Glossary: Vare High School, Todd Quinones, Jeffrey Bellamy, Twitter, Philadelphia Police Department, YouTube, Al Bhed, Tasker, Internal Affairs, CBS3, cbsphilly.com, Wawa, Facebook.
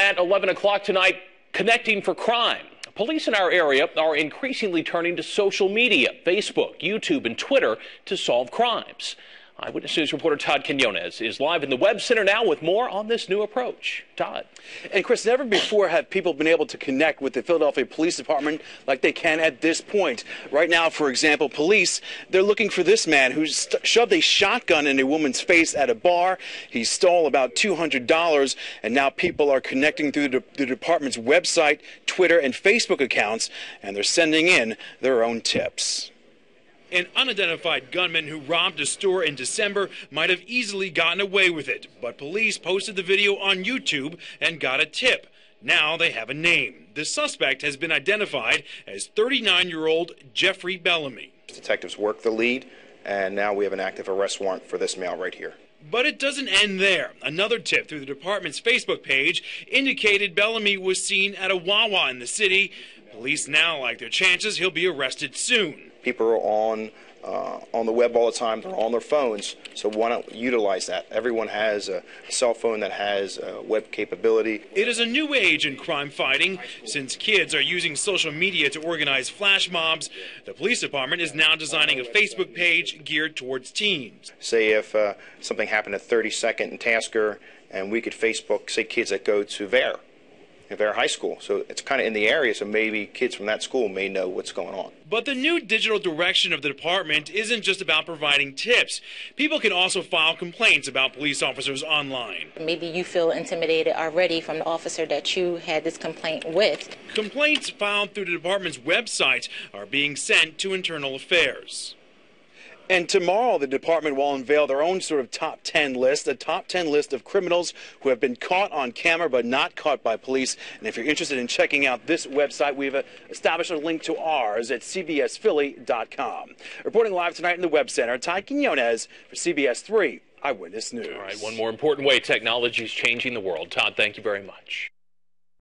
At 11 o'clock tonight, connecting for crime. Police in our area are increasingly turning to social media, Facebook, YouTube, and Twitter to solve crimes. Eyewitness News reporter Todd Quinones is live in the Web Center now with more on this new approach. Todd. And Chris, never before have people been able to connect with the Philadelphia Police Department like they can at this point. Right now, for example, police, they're looking for this man who shoved a shotgun in a woman's face at a bar. He stole about $200, and now people are connecting through the department's website, Twitter, and Facebook accounts, and they're sending in their own tips. An unidentified gunman who robbed a store in December might have easily gotten away with it, but police posted the video on YouTube and got a tip. Now they have a name. The suspect has been identified as 39-year-old Jeffrey Bellamy. Detectives worked the lead, and now we have an active arrest warrant for this male right here. But it doesn't end there. Another tip through the department's Facebook page indicated Bellamy was seen at a Wawa in the city. Police now like their chances he'll be arrested soon. People are on the web all the time. They're on their phones, so why not utilize that? Everyone has a cell phone that has web capability. It is a new age in crime fighting. Since kids are using social media to organize flash mobs, the police department is now designing a Facebook page geared towards teens. Say if something happened at 32nd and Tasker, and we could Facebook, say, kids that go to Vare High School. So it's kind of in the area, so maybe kids from that school may know what's going on. But the new digital direction of the department isn't just about providing tips. People can also file complaints about police officers online. Maybe you feel intimidated already from the officer that you had this complaint with. Complaints filed through the department's website are being sent to Internal Affairs. And tomorrow, the department will unveil their own sort of top 10 list, a top 10 list of criminals who have been caught on camera but not caught by police. And if you're interested in checking out this website, we've established a link to ours at cbsphilly.com. Reporting live tonight in the Web Center, Todd Quinones for CBS3 Eyewitness News. All right, one more important way technology is changing the world. Todd, thank you very much.